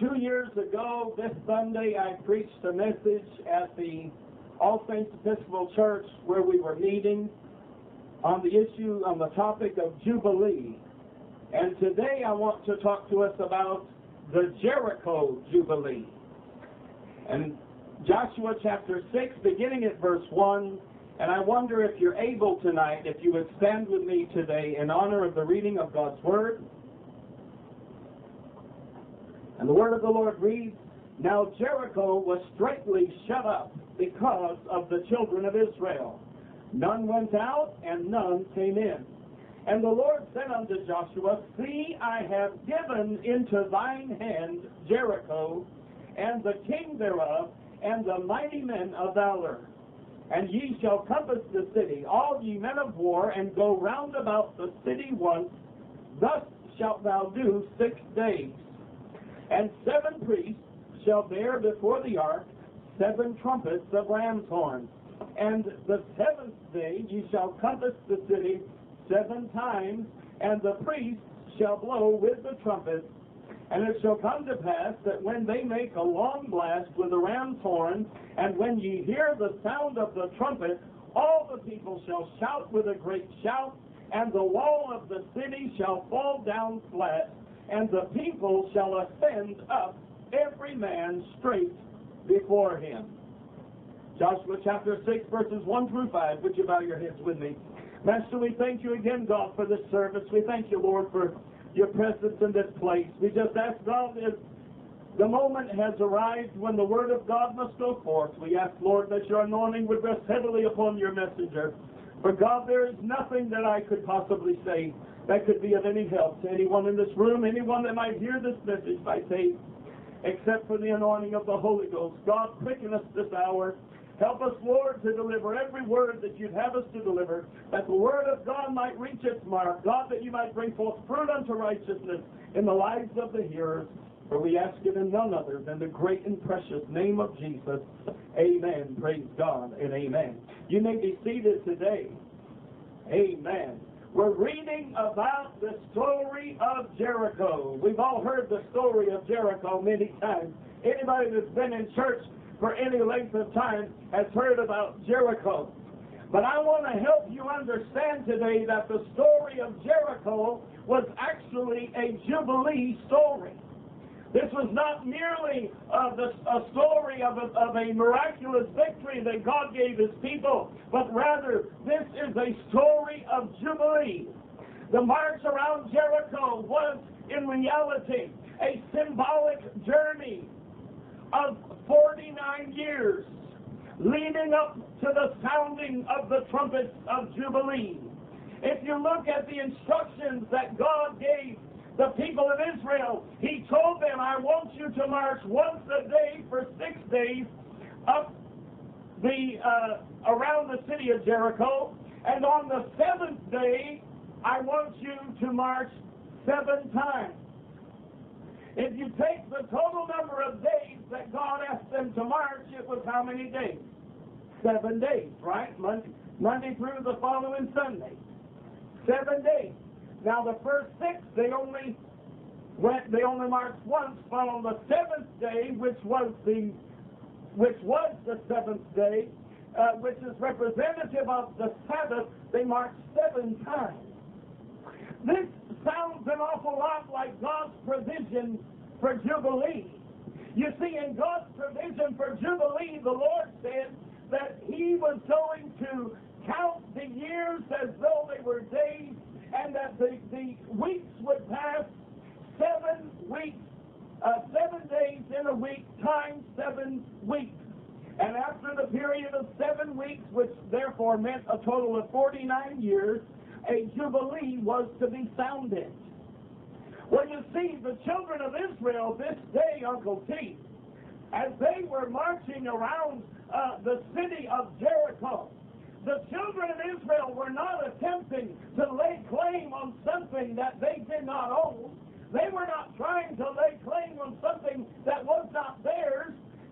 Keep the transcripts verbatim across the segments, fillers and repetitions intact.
Two years ago, this Sunday, I preached a message at the All Saints Episcopal Church where we were meeting on the issue, on the topic of Jubilee. And today I want to talk to us about the Jericho Jubilee. And Joshua chapter six, beginning at verse one, and I wonder if you're able tonight, if you would stand with me today in honor of the reading of God's Word. And the word of the Lord reads, "Now Jericho was straitly shut up because of the children of Israel. None went out, and none came in. And the Lord said unto Joshua, See, I have given into thine hand Jericho, and the king thereof, and the mighty men of valor. And ye shall compass the city, all ye men of war, and go round about the city once. Thus shalt thou do six days. And seven priests shall bear before the ark seven trumpets of ram's horns. And the seventh day ye shall compass the city seven times, and the priests shall blow with the trumpets. And it shall come to pass that when they make a long blast with the ram's horn, and when ye hear the sound of the trumpet, all the people shall shout with a great shout, and the wall of the city shall fall down flat, and the people shall ascend up, every man straight before him." Joshua chapter six, verses one through five. Would you bow your heads with me? Master, we thank you again, God, for this service. We thank you, Lord, for your presence in this place. We just ask, God, if the moment has arrived when the word of God must go forth, we ask, Lord, that your anointing would rest heavily upon your messenger. For, God, there is nothing that I could possibly say that could be of any help to anyone in this room, anyone that might hear this message by faith, except for the anointing of the Holy Ghost. God, quicken us this hour. Help us, Lord, to deliver every word that you'd have us to deliver, that the word of God might reach its mark. God, that you might bring forth fruit unto righteousness in the lives of the hearers. For we ask it in none other than the great and precious name of Jesus. Amen. Praise God and amen. You may be seated today. Amen. We're reading about the story of Jericho. We've all heard the story of Jericho many times. Anybody that's been in church for any length of time has heard about Jericho. But I want to help you understand today that the story of Jericho was actually a Jubilee story. This was not merely uh, the, a story of a, of a miraculous victory that God gave his people, but rather this is a story of Jubilee. The march around Jericho was, in reality, a symbolic journey of forty-nine years leading up to the sounding of the trumpets of Jubilee. If you look at the instructions that God gave the people of Israel, he told them, I want you to march once a day for six days up the uh, around the city of Jericho, and on the seventh day, I want you to march seven times. If you take the total number of days that God asked them to march, it was how many days? Seven days, right? Monday, Monday through the following Sunday. Seven days. Now the first six, they only went, they only marched once, but on the seventh day, which was the, which was the seventh day, uh, which is representative of the Sabbath, they marched seven times. This sounds an awful lot like God's provision for Jubilee. You see, in God's provision for Jubilee, the Lord said that he was going to count the years as though they were days, and that the, the weeks would pass seven weeks, uh, seven days in a week times seven weeks. And after the period of seven weeks, which therefore meant a total of forty-nine years, a jubilee was to be sounded. Well, you see, the children of Israel this day, Uncle T, as they were marching around uh, the city of Jericho, the children of Israel were not attempting to lay claim on something that they did not own. They were not trying to lay claim on something that was not theirs.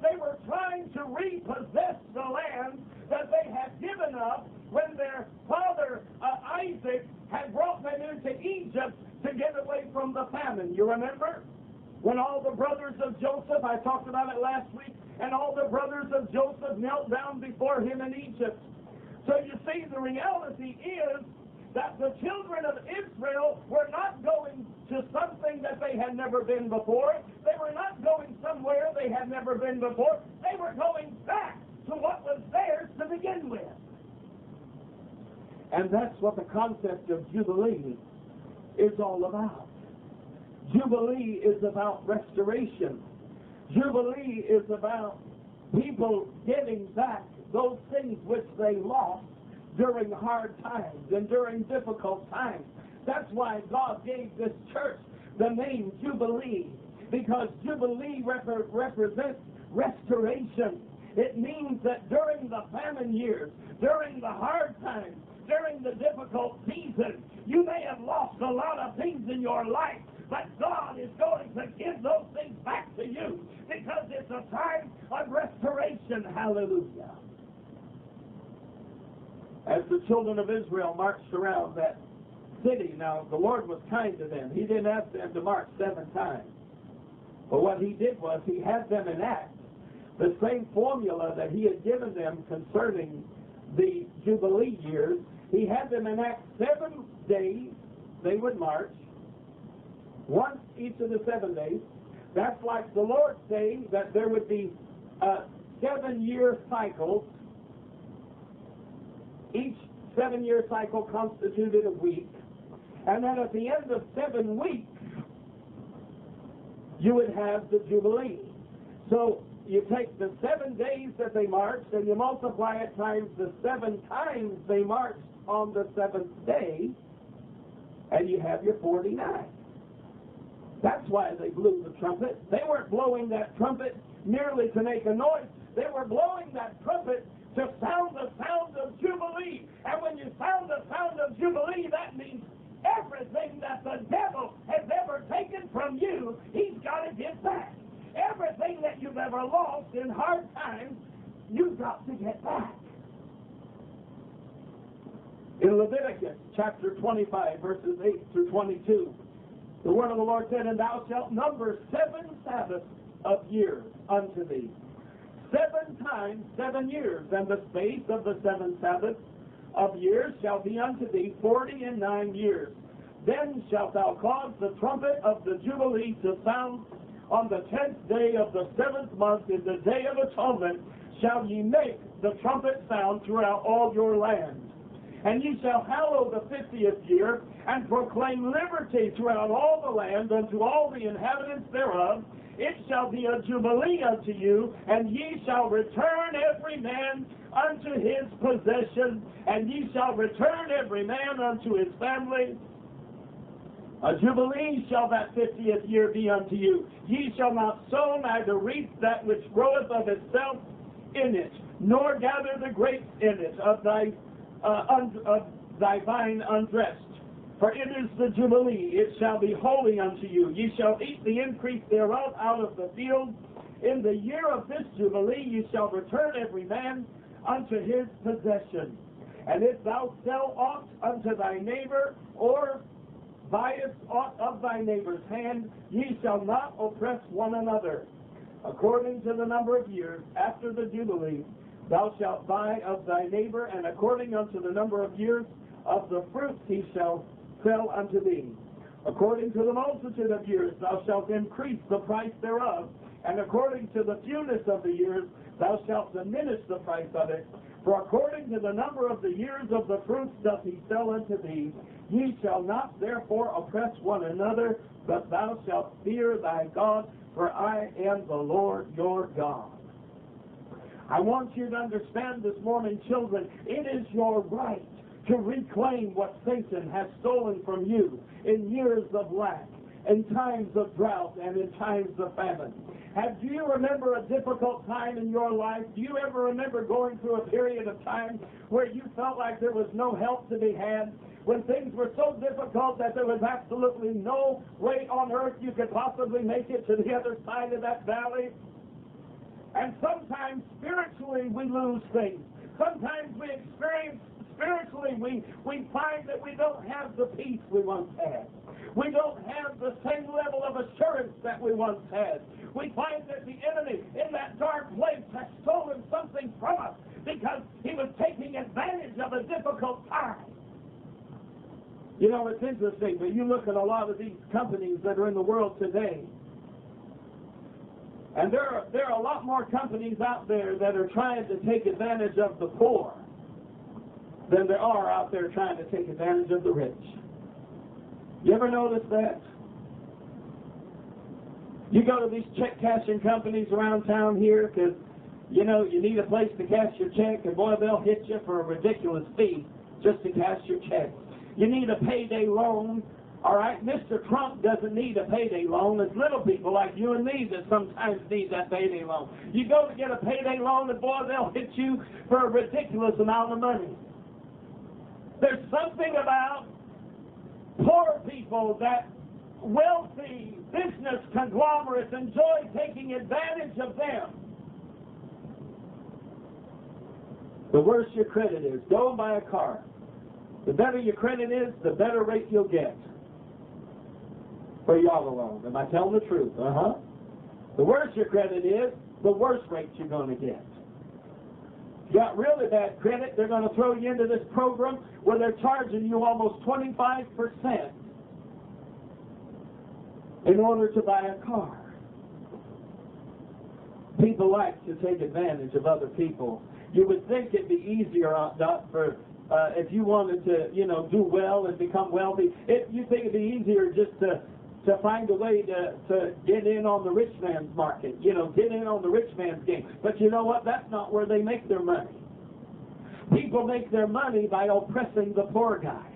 They were trying to repossess the land that they had given up when their father uh, Isaac had brought them into Egypt to get away from the famine. You remember? When all the brothers of Joseph, I talked about it last week, and all the brothers of Joseph knelt down before him in Egypt. So you see, the reality is that the children of Israel were not going to something that they had never been before. They were not going somewhere they had never been before. They were going back to what was theirs to begin with. And that's what the concept of Jubilee is all about. Jubilee is about restoration. Jubilee is about people getting back those things which they lost during hard times and during difficult times. That's why God gave this church the name Jubilee, because Jubilee rep represents restoration. It means that during the famine years, during the hard times, during the difficult seasons, you may have lost a lot of things in your life, but God is going to give those things back to you, because it's a time of restoration. Hallelujah. As the children of Israel marched around that city, now the Lord was kind to them. He didn't ask them to march seven times. But what he did was he had them enact the same formula that he had given them concerning the Jubilee years. He had them enact seven days they would march, once each of the seven days. That's like the Lord saying that there would be uh, seven-year cycles. Each seven-year cycle constituted a week. And then at the end of seven weeks, you would have the Jubilee. So you take the seven days that they marched, and you multiply it times the seven times they marched on the seventh day, and you have your forty-nine. That's why they blew the trumpet. They weren't blowing that trumpet merely to make a noise. They were blowing that trumpet to sound the sound of Jubilee. And when you sound the sound of Jubilee, that means everything that the devil has ever taken from you, he's got to get back. Everything that you've ever lost in hard times, you've got to get back. In Leviticus chapter twenty-five, verses eight through twenty-two, the word of the Lord said, "And thou shalt number seven Sabbaths of years unto thee, seven times seven years, and the space of the seven Sabbaths of years shall be unto thee forty and nine years. Then shalt thou cause the trumpet of the Jubilee to sound on the tenth day of the seventh month, in the day of atonement, shall ye make the trumpet sound throughout all your land. And ye shall hallow the fiftieth year, and proclaim liberty throughout all the land unto all the inhabitants thereof. It shall be a jubilee unto you, and ye shall return every man unto his possession, and ye shall return every man unto his family. A jubilee shall that fiftieth year be unto you. Ye shall not sow, neither reap that which groweth of itself in it, nor gather the grapes in it of thy Uh, un of thy vine undressed. For it is the Jubilee, it shall be holy unto you. Ye shall eat the increase thereof out of the field. In the year of this Jubilee ye shall return every man unto his possession. And if thou sell aught unto thy neighbor, or buyest aught of thy neighbor's hand, ye shall not oppress one another. According to the number of years after the Jubilee, thou shalt buy of thy neighbor, and according unto the number of years of the fruit he shall sell unto thee. According to the multitude of years thou shalt increase the price thereof, and according to the fewness of the years thou shalt diminish the price of it. For according to the number of the years of the fruit doth he sell unto thee. Ye shall not therefore oppress one another, but thou shalt fear thy God, for I am the Lord your God." I want you to understand this morning, children, it is your right to reclaim what Satan has stolen from you in years of lack, in times of drought, and in times of famine. Have, do you remember a difficult time in your life? Do you ever remember going through a period of time where you felt like there was no help to be had? When things were so difficult that there was absolutely no way on earth you could possibly make it to the other side of that valley? And sometimes spiritually we lose things. Sometimes we experience spiritually, we, we find that we don't have the peace we once had. We don't have the same level of assurance that we once had. We find that the enemy in that dark place has stolen something from us because he was taking advantage of a difficult time. You know, it's interesting, but you look at a lot of these companies that are in the world today, and there are, there are a lot more companies out there that are trying to take advantage of the poor than there are out there trying to take advantage of the rich. You ever notice that? You go to these check cashing companies around town here because, you know, you need a place to cash your check, and boy, they'll hit you for a ridiculous fee just to cash your check. You need a payday loan. All right, Mister Trump doesn't need a payday loan. It's little people like you and me that sometimes need that payday loan. You go to get a payday loan, and boy, they'll hit you for a ridiculous amount of money. There's something about poor people that wealthy business conglomerates enjoy taking advantage of them. The worse your credit is, go and buy a car. The better your credit is, the better rate you'll get for your auto loan. Am I telling the truth? Uh-huh. The worse your credit is, the worse rate you're going to get. If you got really bad credit, they're going to throw you into this program where they're charging you almost twenty-five percent in order to buy a car. People like to take advantage of other people. You would think it'd be easier out for Uh, if you wanted to, you know, do well and become wealthy, if you think it'd be easier just to to find a way to, to get in on the rich man's market, you know, get in on the rich man's game. But you know what? That's not where they make their money. People make their money by oppressing the poor guy,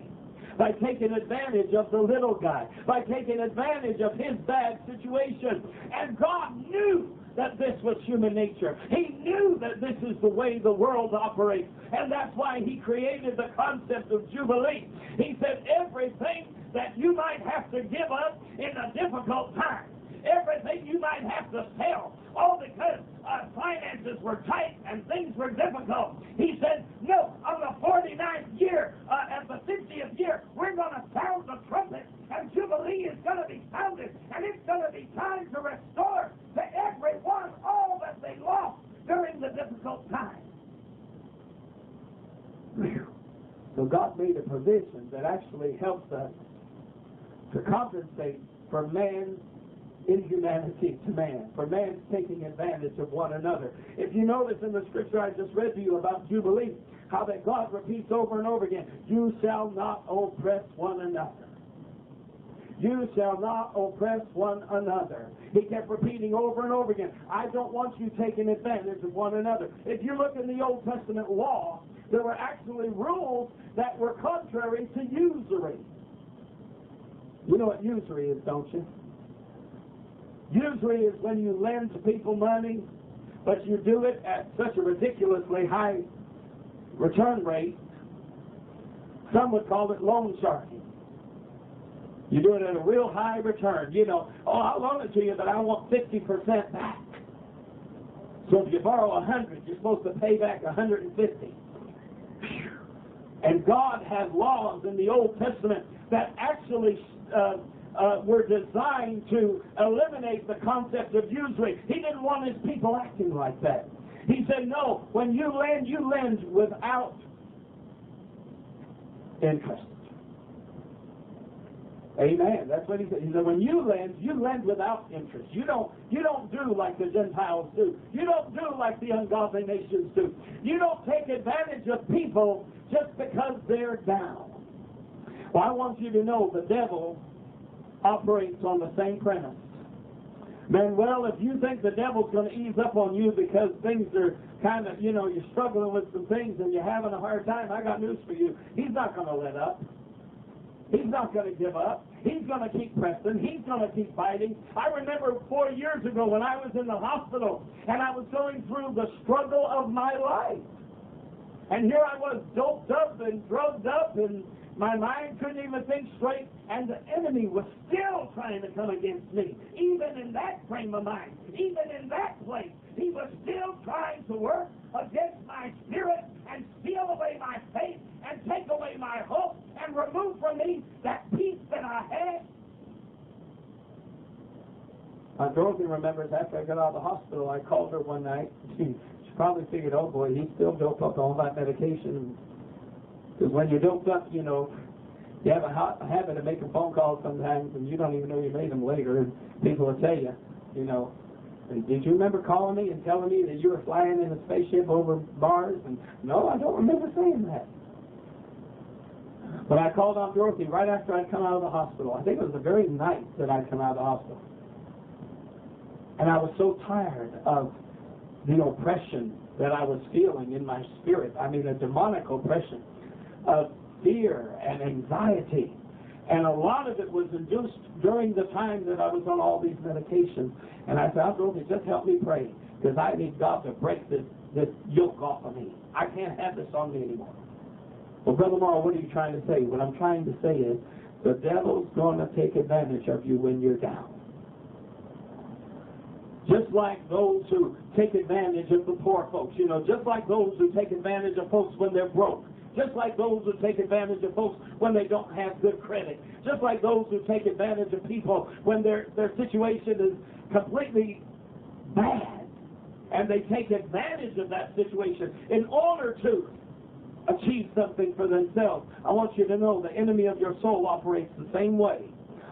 by taking advantage of the little guy, by taking advantage of his bad situation. And God knew that this was human nature. He knew that this is the way the world operates, and that's why he created the concept of Jubilee. He said everything that you might have to give up in a difficult time, everything you might have to sell, all because uh, finances were tight and things were difficult. He said, no, on the forty-ninth year, uh, at the fiftieth year, we're going to sound the trumpet, and Jubilee is going to be sounded, and it's going to be time to restore to everyone all that they lost during the difficult time. So God made a provision that actually helps us to compensate for man's inhumanity to man, for man's taking advantage of one another. If you notice in the scripture I just read to you about Jubilee, how that God repeats over and over again, you shall not oppress one another. You shall not oppress one another. He kept repeating over and over again, I don't want you taking advantage of one another. If you look in the Old Testament law, there were actually rules that were contrary to usury. You know what usury is, don't you? Usury is when you lend to people money, but you do it at such a ridiculously high return rate. Some would call it loan sharking. You do it at a real high return. You know, oh, I'll loan it to you, but I want fifty percent back. So if you borrow one hundred, you're supposed to pay back one hundred fifty. And God had laws in the Old Testament that actually Uh, Uh, were designed to eliminate the concept of usury. He didn't want his people acting like that. He said, no, when you lend, you lend without interest. Amen. That's what he said. He said, when you lend, you lend without interest. You don't, you don't do like the Gentiles do. You don't do like the ungodly nations do. You don't take advantage of people just because they're down. Well, I want you to know the devil operates on the same premise. Manuel, if you think the devil's going to ease up on you because things are kind of, you know, you're struggling with some things and you're having a hard time, I got news for you. He's not going to let up. He's not going to give up. He's going to keep pressing. He's going to keep fighting. I remember four years ago when I was in the hospital and I was going through the struggle of my life. And here I was doped up and drugged up, and my mind couldn't even think straight, and the enemy was still trying to come against me. Even in that frame of mind, even in that place, he was still trying to work against my spirit and steal away my faith and take away my hope and remove from me that peace that I had Uh, Dorothy remembers after I got out of the hospital, I called her one night. She, she probably figured, oh boy, he's still doped up on that medication. Because when you're doped up, you know, you have a, hot, a habit of making phone calls sometimes, and you don't even know you made them later, and people will tell you, you know, did you remember calling me and telling me that you were flying in a spaceship over Mars? And no, I don't remember saying that. But I called on Dorothy right after I'd come out of the hospital. I think it was the very night that I'd come out of the hospital. And I was so tired of the oppression that I was feeling in my spirit. I mean, a demonic oppression of fear and anxiety. And a lot of it was induced during the time that I was on all these medications. And I said, oh, Dorothy, just help me pray, because I need God to break this, this yoke off of me. I can't have this on me anymore. Well, Brother Morrow, what are you trying to say? What I'm trying to say is the devil's going to take advantage of you when you're down. Just like those who take advantage of the poor folks, you know, just like those who take advantage of folks when they're broke, just like those who take advantage of folks when they don't have good credit, just like those who take advantage of people when their, their situation is completely bad, and they take advantage of that situation in order to achieve something for themselves. I want you to know the enemy of your soul operates the same way.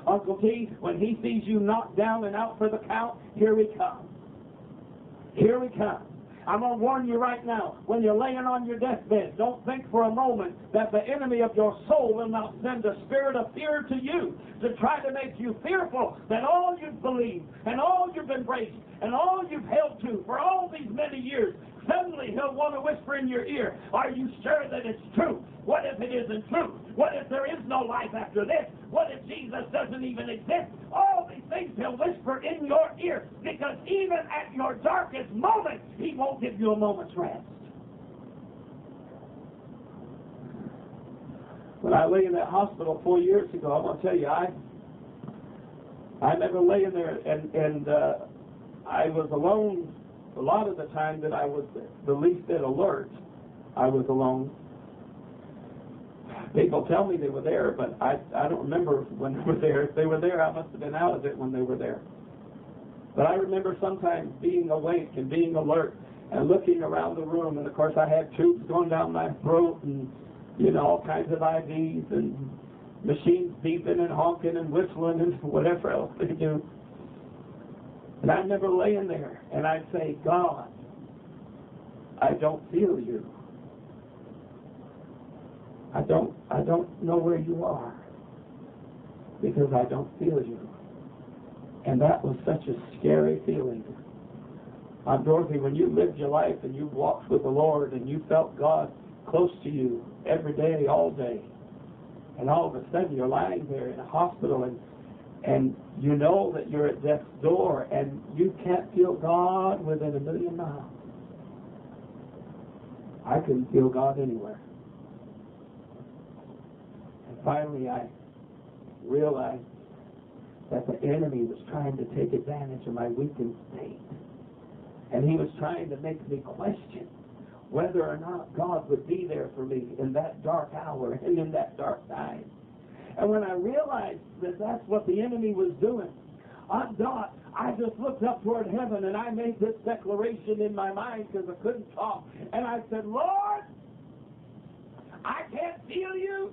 Uncle T, when he sees you knocked down and out for the count, here he comes. Here he comes. I'm going to warn you right now, when you're laying on your deathbed, don't think for a moment that the enemy of your soul will not send a spirit of fear to you to try to make you fearful that all you've believed and all you've embraced and all you've held to for all these many years, suddenly he'll want to whisper in your ear, are you sure that it's true? What if it isn't true? What if there is no life after this? What if Jesus doesn't even exist? All these things he'll whisper in your ear, because even at your darkest moment, he won't give you a moment's rest. When I lay in that hospital four years ago, I'm going to tell you, I I never lay in there, and, and uh, I was alone. A lot of the time that I was the least bit alert, I was alone. People tell me they were there, but I, I don't remember when they were there. If they were there, I must have been out of it when they were there. But I remember sometimes being awake and being alert and looking around the room. And, of course, I had tubes going down my throat and, you know, all kinds of I Vs and machines beeping and honking and whistling and whatever else they do. And I'd never lay in there, and I'd say, God, I don't feel you. I don't, I don't know where you are, because I don't feel you. And that was such a scary feeling. Uh, Dorothy, when you lived your life and you walked with the Lord and you felt God close to you every day, all day, and all of a sudden you're lying there in a hospital and and you know that you're at death's door and you can't feel God within a million miles. I couldn't feel God anywhere. And finally I realized that the enemy was trying to take advantage of my weakened state. And he was trying to make me question whether or not God would be there for me in that dark hour and in that dark time. And when I realized that that's what the enemy was doing, I thought, I just looked up toward heaven and I made this declaration in my mind, because I couldn't talk. And I said, Lord, I can't feel you.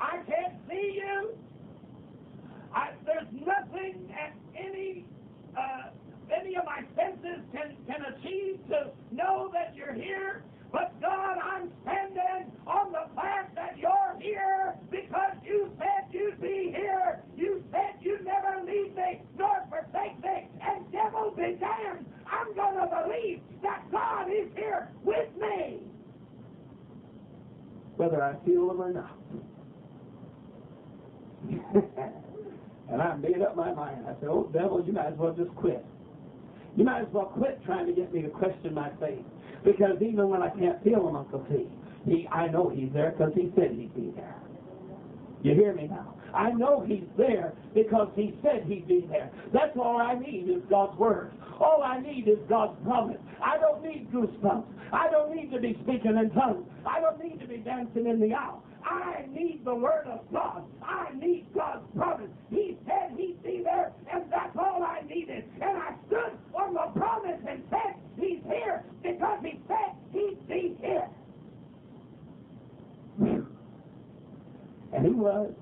I can't see you. I, there's nothing at any, uh, any of my senses can, can achieve to know that you're here. But God, I'm standing on the fact that you're here, because you said you'd be here. You said you'd never leave me nor forsake me. And devil be damned, I'm going to believe that God is here with me, whether I feel him or not. And I made up my mind. I said, oh, devil, you might as well just quit. You might as well quit trying to get me to question my faith. Because even when I can't feel him, Uncle T, he, I know he's there, because he said he'd be there. You hear me now? I know he's there because he said he'd be there. That's all I need is God's word. All I need is God's promise. I don't need goosebumps. I don't need to be speaking in tongues. I don't need to be dancing in the aisle. I need the Word of God. I need God's promise. He said he'd be there, and that's all I needed. And I stood on the promise and said, he's here, because he said he'd be here. And he was.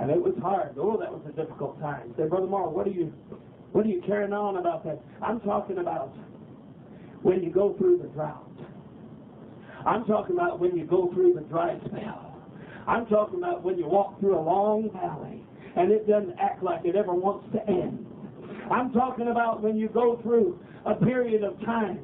And it was hard. Oh, that was a difficult time. Say, Brother Marl, what are you, what are you carrying on about that? I'm talking about when you go through the drought. I'm talking about when you go through the dry spell. I'm talking about when you walk through a long valley and it doesn't act like it ever wants to end. I'm talking about when you go through a period of time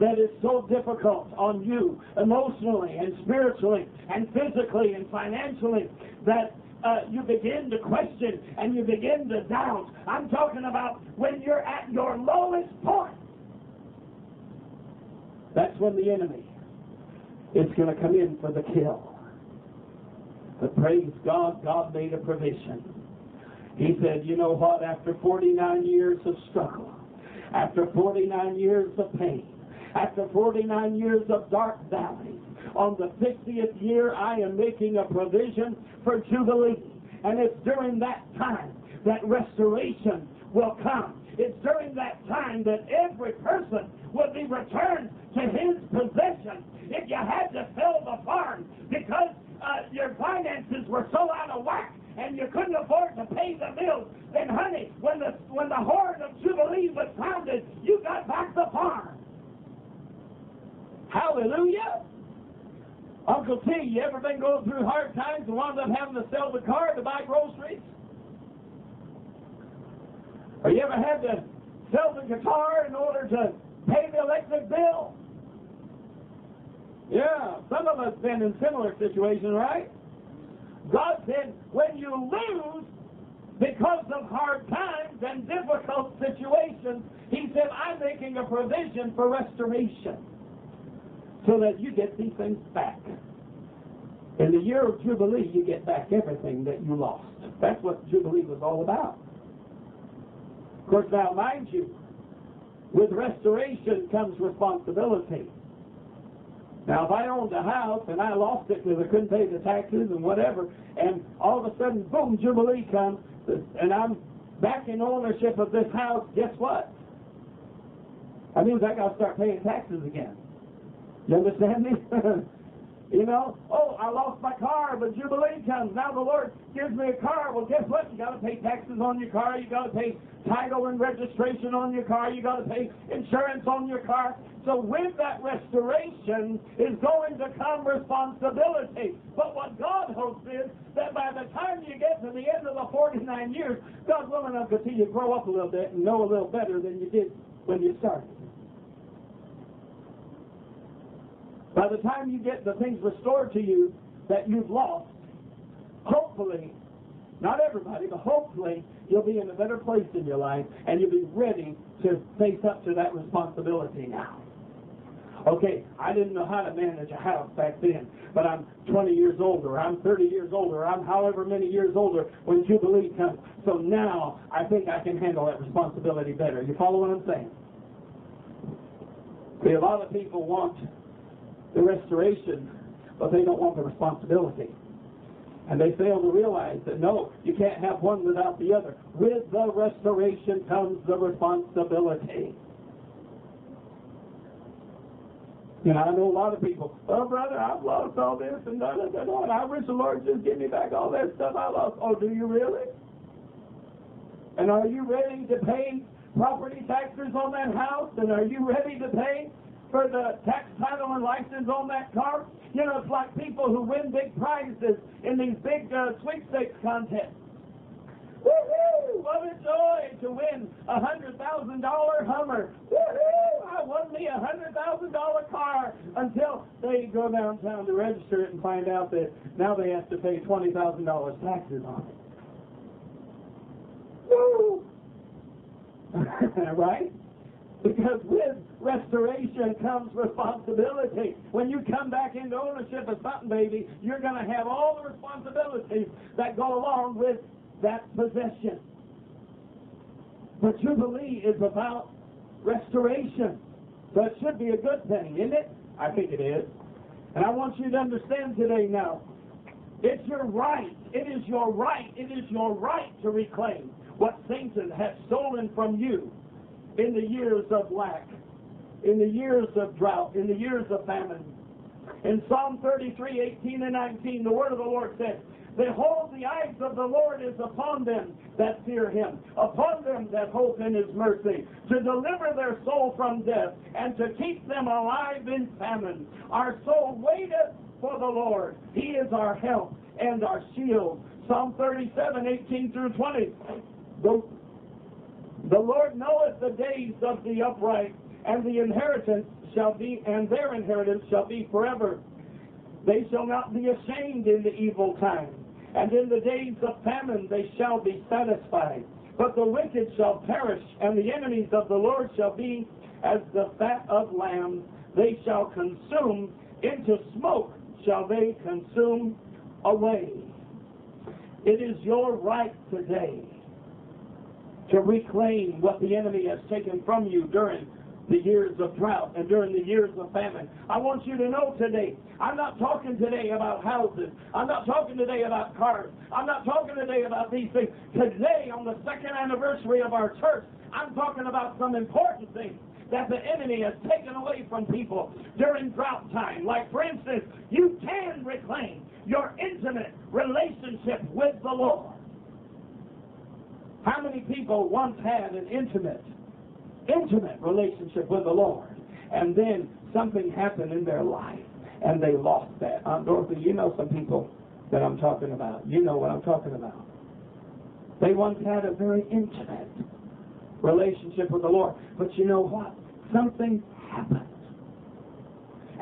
that is so difficult on you emotionally and spiritually and physically and financially that Uh, you begin to question and you begin to doubt. I'm talking about when you're at your lowest point. That's when the enemy is going to come in for the kill. But praise God, God made a provision. He said, you know what, after forty-nine years of struggle, after forty-nine years of pain, after forty-nine years of dark valleys, on the fiftieth year, I am making a provision for Jubilee. And it's during that time that restoration will come. It's during that time that every person will be returned to his possession. If you had to sell the farm because uh, your finances were so out of whack and you couldn't afford to pay the bills, then honey, when the, when the horn of Jubilee was sounded, you got back the farm. Hallelujah! Uncle T, you ever been going through hard times and wound up having to sell the car to buy groceries? Or you ever had to sell the guitar in order to pay the electric bill? Yeah, some of us been in similar situations, right? God said, when you lose because of hard times and difficult situations, he said, I'm making a provision for restoration, so that you get these things back. In the year of Jubilee, you get back everything that you lost. That's what Jubilee was all about. Of course, now, mind you, with restoration comes responsibility. Now, if I owned a house and I lost it because I couldn't pay the taxes and whatever, and all of a sudden, boom, Jubilee comes, and I'm back in ownership of this house, guess what? That means I got to start paying taxes again. You understand me? You know, oh, I lost my car, but Jubilee comes. Now the Lord gives me a car. Well, guess what? You got to pay taxes on your car. You got to pay title and registration on your car. You got to pay insurance on your car. So with that restoration is going to come responsibility. But what God hopes is that by the time you get to the end of the forty-nine years, God's willing enough to see you grow up a little bit and know a little better than you did when you started. By the time you get the things restored to you that you've lost, hopefully, not everybody, but hopefully, you'll be in a better place in your life and you'll be ready to face up to that responsibility now. Okay, I didn't know how to manage a house back then, but I'm twenty years older, I'm thirty years older, I'm however many years older when Jubilee comes. So now I think I can handle that responsibility better. You follow what I'm saying? See, a lot of people want the restoration, but they don't want the responsibility. And they fail to realize that, no, you can't have one without the other. With the restoration comes the responsibility. You know, I know a lot of people, oh, brother, I've lost all this and da da da da, and I wish the Lord just give me back all that stuff I lost. Oh, do you really? And are you ready to pay property taxes on that house? And are you ready to pay for the tax, title, and license on that car? You know, it's like people who win big prizes in these big uh, sweepstakes contests. Woo-hoo! What a joy to win a one hundred thousand dollar Hummer. Woo-hoo! I won me a one hundred thousand dollar car, until they go downtown to register it and find out that now they have to pay twenty thousand dollars taxes on it. Woo! Right? Because with restoration comes responsibility. When you come back into ownership of something, baby, you're going to have all the responsibilities that go along with that possession. But Jubilee is about restoration. So it should be a good thing, isn't it? I think it is. And I want you to understand today now, it's your right, it is your right, it is your right to reclaim what Satan has stolen from you in the years of lack, in the years of drought, in the years of famine. In Psalm thirty-three, eighteen and nineteen, the word of the Lord says, "Behold, the eyes of the Lord is upon them that fear him, upon them that hope in his mercy, to deliver their soul from death, and to keep them alive in famine. Our soul waiteth for the Lord. He is our help and our shield." Psalm thirty-seven, eighteen through twenty. The, the Lord knoweth the days of the upright, and the inheritance shall be, and their inheritance shall be forever. They shall not be ashamed in the evil time, and in the days of famine they shall be satisfied. But the wicked shall perish, and the enemies of the Lord shall be as the fat of lambs. They shall consume into smoke, shall they consume away. It is your right today to reclaim what the enemy has taken from you during the years of drought and during the years of famine. I want you to know today, I'm not talking today about houses. I'm not talking today about cars. I'm not talking today about these things. Today, on the second anniversary of our church, I'm talking about some important things that the enemy has taken away from people during drought time. Like, for instance, you can reclaim your intimate relationship with the Lord. How many people once had an intimate, intimate relationship with the Lord, and then something happened in their life, and they lost that? Aunt Dorothy, you know some people that I'm talking about. You know what I'm talking about. They once had a very intimate relationship with the Lord, but you know what? Something happened.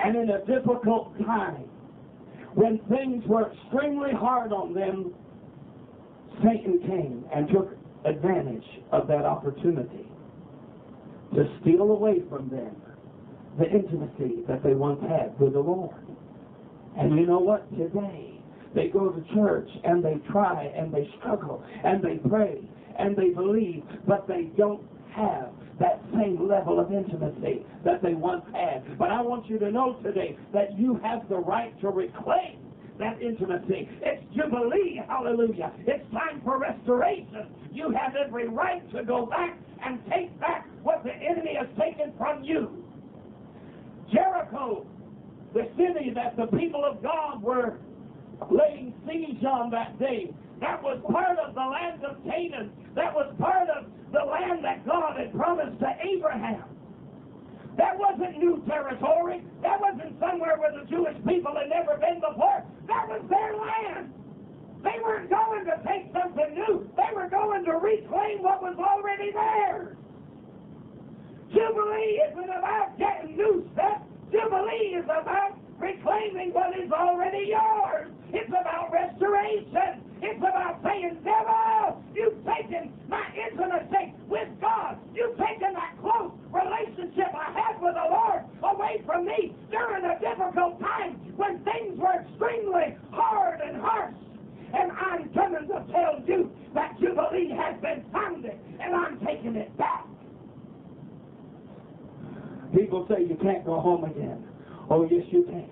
And in a difficult time, when things were extremely hard on them, Satan came and took advantage of that opportunity to steal away from them the intimacy that they once had with the Lord. And you know what? Today, they go to church and they try and they struggle and they pray and they believe, but they don't have that same level of intimacy that they once had. But I want you to know today that you have the right to reclaim that intimacy. It's Jubilee, hallelujah. It's time for restoration. You have every right to go back and take back what the enemy has taken from you. Jericho, the city that the people of God were laying siege on that day, that was part of the land of Canaan. That was part of the land that God had promised to Abraham. That wasn't new territory. That wasn't somewhere where the Jewish people had never been before. That was their land. They weren't going to take something new. They were going to reclaim what was already theirs. Jubilee isn't about getting new stuff. Jubilee is about reclaiming what is already yours. It's about restoration. It's about saying, devil, you've taken my intimacy with God. You've taken that close relationship I had with the Lord away from me during a difficult time when things were extremely hard and harsh. And I'm coming to tell you that Jubilee has been founded, and I'm taking it back. People say you can't go home again. Oh, yes, you can.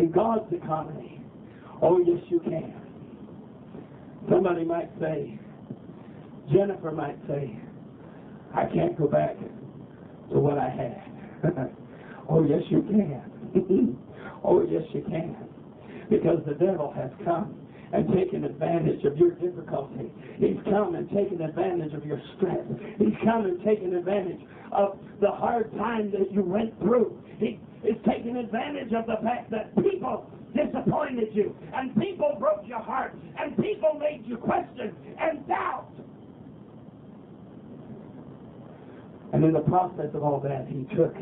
In God's economy, oh, yes, you can. Somebody might say, Jennifer might say, I can't go back to what I had. Oh, yes, you can. Oh, yes, you can. Because the devil has come and taken advantage of your difficulty. He's come and taken advantage of your stress. He's come and taken advantage of the hard time that you went through. He is taking advantage of the fact that people disappointed you, and people broke your heart, and people made you question and doubt. And in the process of all that, he took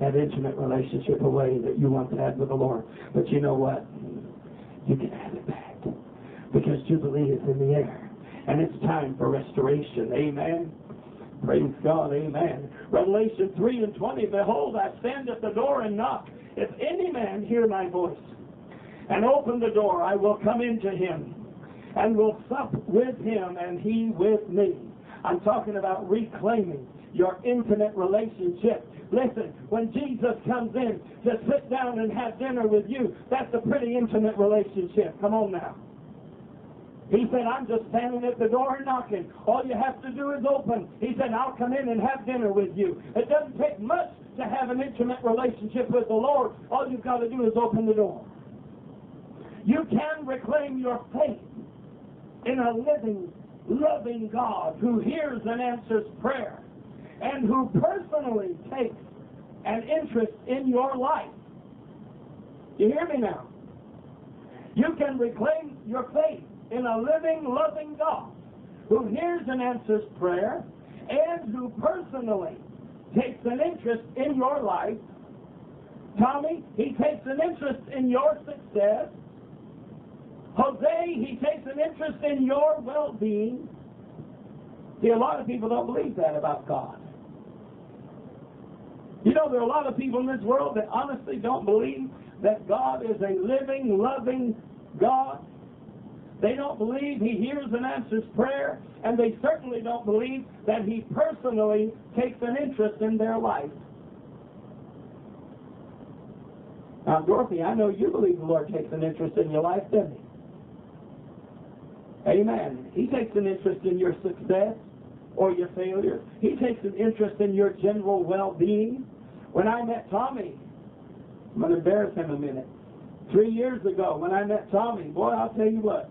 that intimate relationship away that you once had with the Lord. But you know what? You can have it back, because Jubilee is in the air, and it's time for restoration. Amen. Praise God. Amen. Revelation three and twenty, behold, I stand at the door and knock. If any man hear my voice and open the door, I will come into him and will sup with him and he with me. I'm talking about reclaiming your intimate relationship. Listen, when Jesus comes in to sit down and have dinner with you, that's a pretty intimate relationship. Come on now. He said, I'm just standing at the door and knocking. All you have to do is open. He said, I'll come in and have dinner with you. It doesn't take much to have an intimate relationship with the Lord. All you've got to do is open the door. You can reclaim your faith in a living, loving God who hears and answers prayer and who personally takes an interest in your life. You hear me now? You can reclaim your faith in a living, loving God who hears and answers prayer and who personally takes an interest in your life. Tommy, he takes an interest in your success. Jose, he takes an interest in your well-being. See, a lot of people don't believe that about God. You know, there are a lot of people in this world that honestly don't believe that God is a living, loving God. They don't believe He hears and answers prayer, and they certainly don't believe that He personally takes an interest in their life. Now, Dorothy, I know you believe the Lord takes an interest in your life, doesn't He? Amen. He takes an interest in your success or your failure. He takes an interest in your general well-being. When I met Tommy, I'm going to embarrass him a minute. Three years ago, when I met Tommy, boy, I'll tell you what.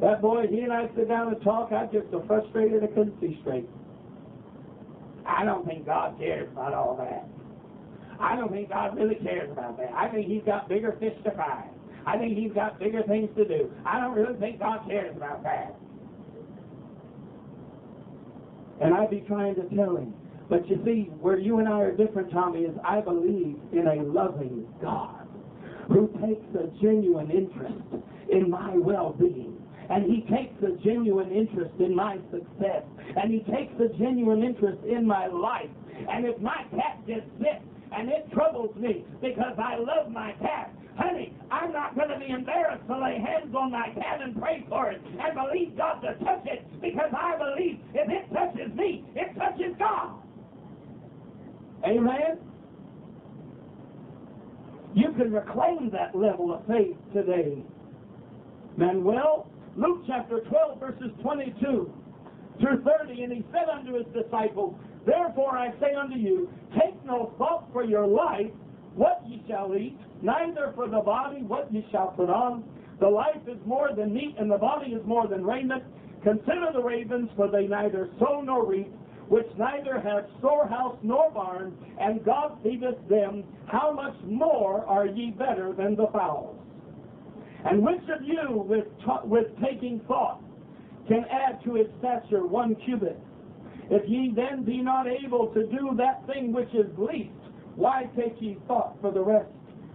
That boy, he and I sit down and talk, I just so frustrated I couldn't see straight. I don't think God cares about all that. I don't think God really cares about that. I think He's got bigger fish to fry. I think He's got bigger things to do. I don't really think God cares about that. And I'd be trying to tell him. But you see, where you and I are different, Tommy, is I believe in a loving God who takes a genuine interest in my well-being. And He takes a genuine interest in my success. And He takes a genuine interest in my life. And if my cat gets sick and it troubles me because I love my cat, honey, I'm not going to be embarrassed to lay hands on my cat and pray for it and believe God to touch it, because I believe if it touches me, it touches God. Amen? You can reclaim that level of faith today. Manuel, Luke chapter twelve, verses twenty-two through thirty, and He said unto His disciples, Therefore I say unto you, take no thought for your life, what ye shall eat, neither for the body, what ye shall put on. The life is more than meat, and the body is more than raiment. Consider the ravens, for they neither sow nor reap, which neither have storehouse nor barn, and God feedeth them. How much more are ye better than the fowls? And which of you, with, with taking thought, can add to his stature one cubit? If ye then be not able to do that thing which is least, why take ye thought for the rest?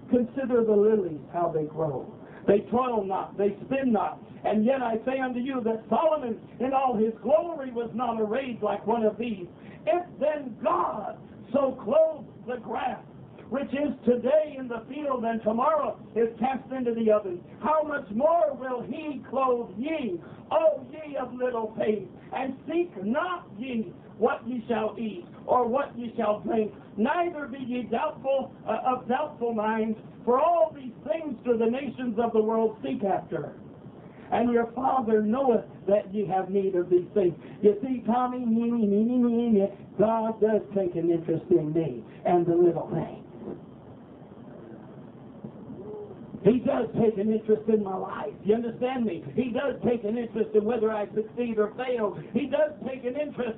Consider the lilies, how they grow. They toil not, they spin not. And yet I say unto you that Solomon in all his glory was not arrayed like one of these. If then God so clothes the grass, which is today in the field and tomorrow is cast into the oven, how much more will He clothe ye, O ye of little faith? And seek not ye what ye shall eat or what ye shall drink, neither be ye doubtful uh, of doubtful minds, for all these things do the nations of the world seek after. And your Father knoweth that ye have need of these things. You see, Tommy, me, me, me, me, me, God does take an interest in me and the little things. He does take an interest in my life. You understand me? He does take an interest in whether I succeed or fail. He does take an interest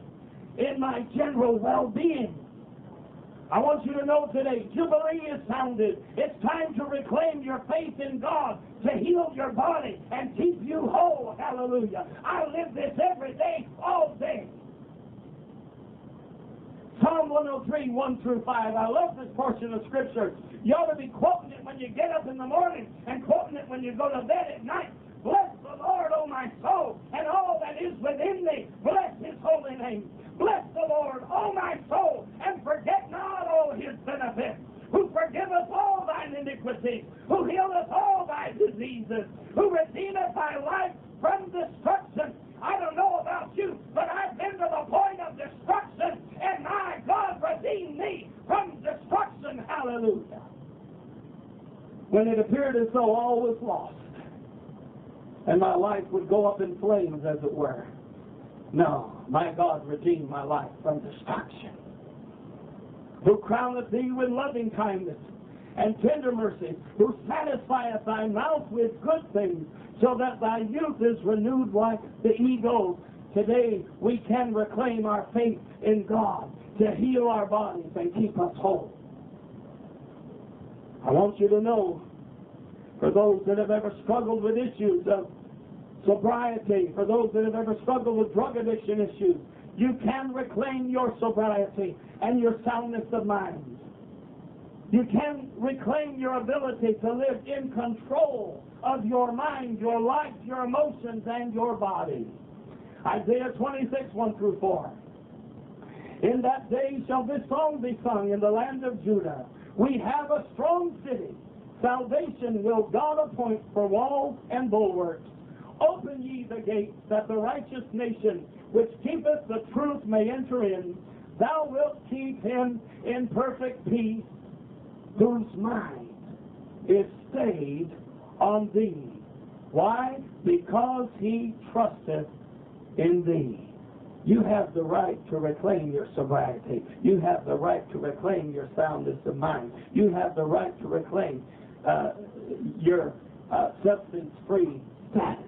in my general well-being. I want you to know today, Jubilee is sounded. It's time to reclaim your faith in God to heal your body and keep you whole. Hallelujah. I live this every day, all day. Psalm one oh three, one through five. I love this portion of Scripture. You ought to be quoting it when you get up in the morning and quoting it when you go to bed at night. Bless the Lord, O my soul, and all that is within me. Bless His holy name. Bless the Lord, O my soul, and forget not all His benefits, who forgiveth all thine iniquities, who healeth all thy diseases, who redeemeth thy life from destruction. I don't know about you, but I've been to the point of destruction. me from destruction. Hallelujah. When it appeared as though all was lost, and my life would go up in flames, as it were. No, my God redeemed my life from destruction. Who crowneth thee with loving kindness and tender mercy, who satisfieth thy mouth with good things, so that thy youth is renewed like the eagles. Today we can reclaim our faith in God to heal our bodies and keep us whole. I want you to know, for those that have ever struggled with issues of sobriety, for those that have ever struggled with drug addiction issues, you can reclaim your sobriety and your soundness of mind. You can reclaim your ability to live in control of your mind, your life, your emotions, and your body. Isaiah twenty-six, one through four. In that day shall this song be sung in the land of Judah. We have a strong city. Salvation will God appoint for walls and bulwarks. Open ye the gates, that the righteous nation which keepeth the truth may enter in. Thou wilt keep him in perfect peace, whose mind is stayed on thee. Why? Because he trusteth in thee. You have the right to reclaim your sobriety. You have the right to reclaim your soundness of mind. You have the right to reclaim uh, your uh, substance-free status.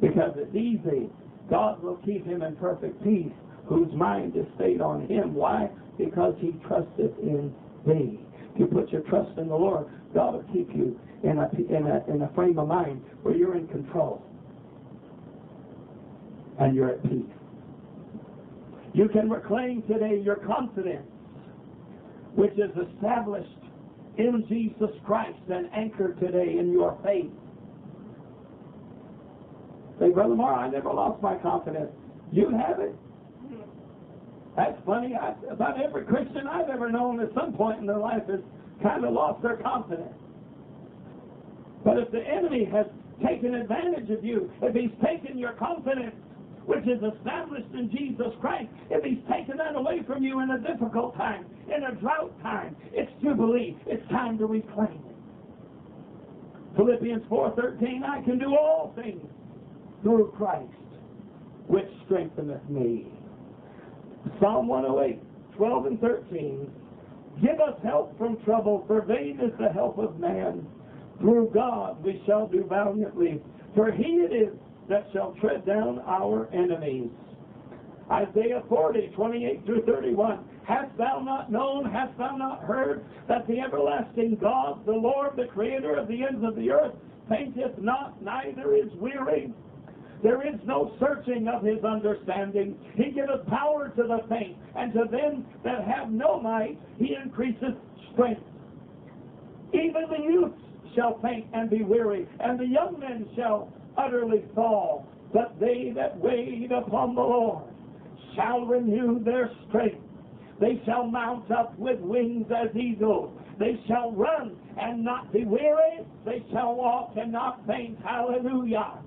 Because it's easy. God will keep him in perfect peace, whose mind is stayed on him. Why? Because he trusteth in thee. If you put your trust in the Lord, God will keep you in a, in a, in a frame of mind where you're in control and you're at peace. You can reclaim today your confidence, which is established in Jesus Christ and anchored today in your faith. Say, Brother Moore, I never lost my confidence. You have it. That's funny. I, about every Christian I've ever known at some point in their life has kind of lost their confidence. But if the enemy has taken advantage of you, if he's taken your confidence, which is established in Jesus Christ, if he's taken that away from you in a difficult time, in a drought time, it's Jubilee. It's time to reclaim it. Philippians four thirteen, I can do all things through Christ, which strengtheneth me. Psalm one oh eight, twelve and thirteen, give us help from trouble, for vain is the help of man. Through God we shall do valiantly, for he it is that shall tread down our enemies. Isaiah forty, twenty-eight through thirty-one, hast thou not known, hast thou not heard, that the everlasting God, the Lord, the creator of the ends of the earth, fainteth not, neither is weary. There is no searching of his understanding. He giveth power to the faint, and to them that have no might he increaseth strength. Even the youth shall faint and be weary, and the young men shall utterly fall. But they that wait upon the Lord shall renew their strength. They shall mount up with wings as eagles. They shall run and not be weary. They shall walk and not faint. Hallelujah.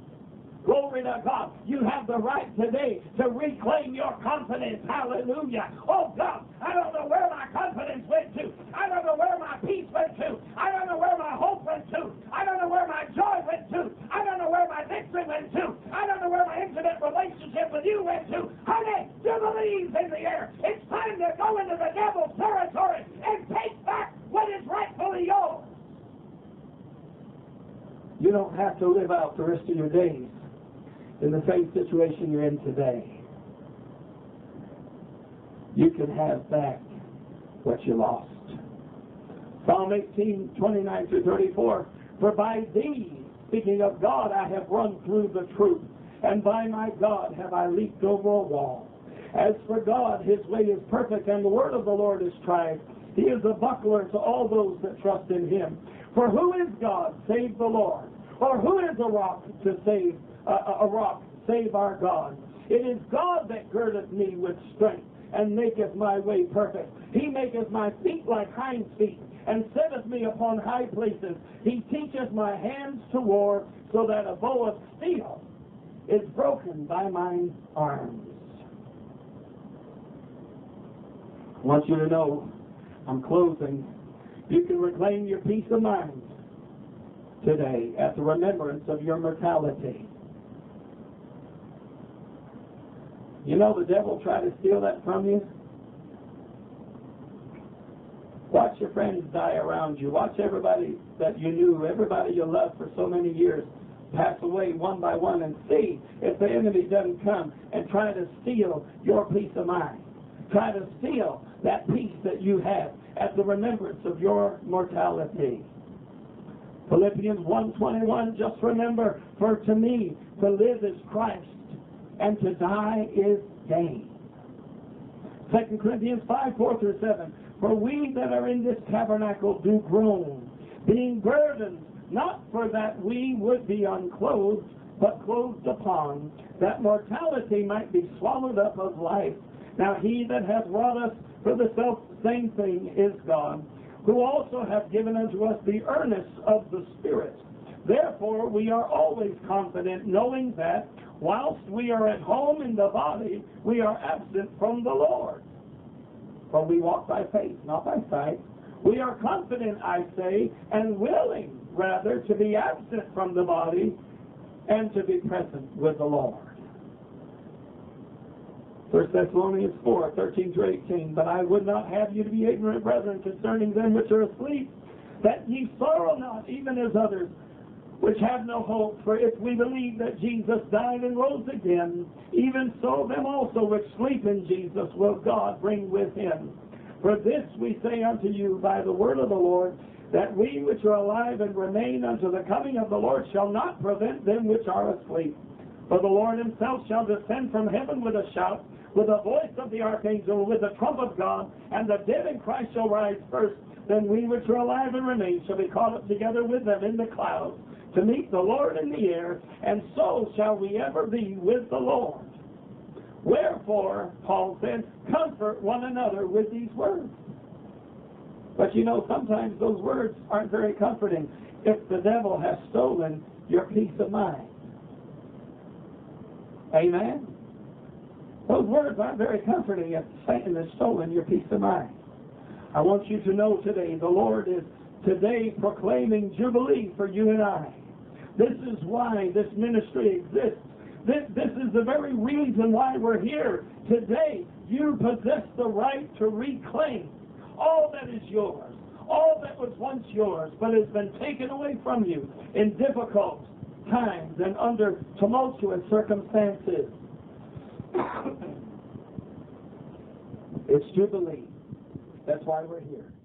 Glory to God. You have the right today to reclaim your confidence. Hallelujah. Oh, God, I don't know where my confidence went to. I don't know where my peace went to. I don't know where my hope went to. I don't know where my joy went to. I don't know where my victory went to. I don't know where my intimate relationship with you went to. Honey, Jubilee's in the air. It's time to go into the devil's territory and take back what is rightfully yours. You don't have to live out the rest of your days in the same situation you're in today. You can have back what you lost. Psalm eighteen, twenty-nine through thirty-four, for by thee, speaking of God, I have run through the truth, and by my God have I leaped over a wall. As for God, his way is perfect, and the word of the Lord is tried. He is a buckler to all those that trust in him. For who is God save the Lord? Or who is a rock to save Uh, a rock, save our God? It is God that girdeth me with strength, and maketh my way perfect. He maketh my feet like hinds feet, and setteth me upon high places. He teacheth my hands to war, so that a bow of steel is broken by mine arms. I want you to know, I'm closing, you can reclaim your peace of mind today at the remembrance of your mortality. You know the devil tried to steal that from you. Watch your friends die around you. Watch everybody that you knew, everybody you loved for so many years, pass away one by one, and see if the enemy doesn't come and try to steal your peace of mind. Try to steal that peace that you have at the remembrance of your mortality. Philippians one twenty-one, just remember, for to me to live is Christ, and to die is gain. Second Corinthians five, four through seven, for we that are in this tabernacle do groan, being burdened, not for that we would be unclothed, but clothed upon, that mortality might be swallowed up of life. Now he that hath wrought us for the self same thing is God, who also hath given unto us the earnest of the Spirit. Therefore we are always confident, knowing that, whilst we are at home in the body, we are absent from the Lord. For we walk by faith, not by sight. We are confident, I say, and willing, rather, to be absent from the body and to be present with the Lord. First Thessalonians four, thirteen through eighteen, but I would not have you to be ignorant, brethren, concerning them which are asleep, that ye sorrow not, even as others, which have no hope. For if we believe that Jesus died and rose again, even so them also which sleep in Jesus will God bring with him. For this we say unto you by the word of the Lord, that we which are alive and remain unto the coming of the Lord shall not prevent them which are asleep. For the Lord himself shall descend from heaven with a shout, with the voice of the archangel, with the trump of God, and the dead in Christ shall rise first. Then we which are alive and remain shall be caught up together with them in the clouds, to meet the Lord in the air, and so shall we ever be with the Lord. Wherefore, Paul said, comfort one another with these words. But you know, sometimes those words aren't very comforting if the devil has stolen your peace of mind. Amen? Those words aren't very comforting if Satan has stolen your peace of mind. I want you to know today the Lord is today proclaiming Jubilee for you and I. This is why this ministry exists. This, this is the very reason why we're here. Today, you possess the right to reclaim all that is yours, all that was once yours, but has been taken away from you in difficult times and under tumultuous circumstances. It's Jubilee. That's why we're here.